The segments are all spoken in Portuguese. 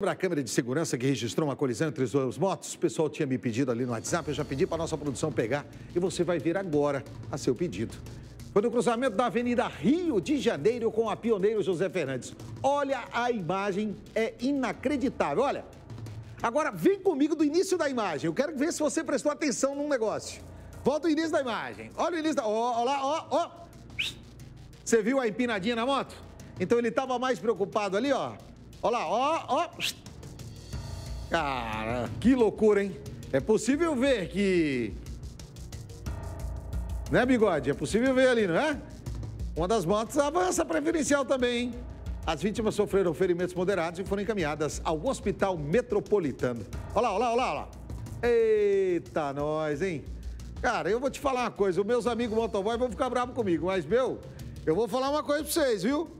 Sobre a câmera de segurança que registrou uma colisão entre as duas motos, o pessoal tinha me pedido ali no WhatsApp, eu já pedi para a nossa produção pegar e você vai ver agora a seu pedido. Foi no cruzamento da Avenida Rio de Janeiro com a Pioneiro José Fernandes. Olha a imagem, é inacreditável, olha. Agora vem comigo do início da imagem, eu quero ver se você prestou atenção num negócio. Volta o início da imagem, olha o início da... Ó, ó lá, ó, ó. Você viu a empinadinha na moto? Então ele estava mais preocupado ali, ó. Olha lá, ó, ó. Cara, que loucura, hein? É possível ver que... Né, Bigode? É possível ver ali, não é? Uma das motos avança preferencial também, hein? As vítimas sofreram ferimentos moderados e foram encaminhadas ao Hospital Metropolitano. Olha lá, olha lá, olha lá. Eita, nós, hein? Cara, eu vou te falar uma coisa. Os meus amigos motoboy vão ficar bravos comigo, mas, meu, eu vou falar uma coisa pra vocês, viu?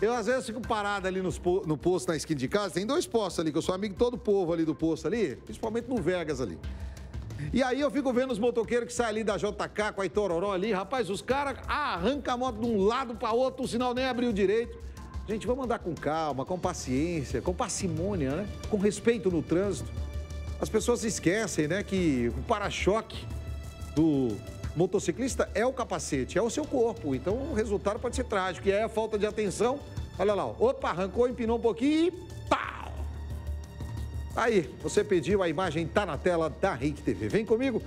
Eu, às vezes, fico parado ali no posto, na esquina de casa. Tem dois postos ali, que eu sou amigo de todo o povo ali do posto ali, principalmente no Vegas ali. E aí eu fico vendo os motoqueiros que saem ali da JK com a Itororó ali. Rapaz, os caras arrancam a moto de um lado para outro, o sinal nem abriu direito. Gente, vamos andar com calma, com paciência, com parcimônia, né? Com respeito no trânsito. As pessoas esquecem, né, que o para-choque do... motociclista é o capacete, é o seu corpo, então o resultado pode ser trágico. E aí a falta de atenção, olha lá, opa, arrancou, empinou um pouquinho e pá! Aí, você pediu, a imagem tá na tela da RICtv. Vem comigo.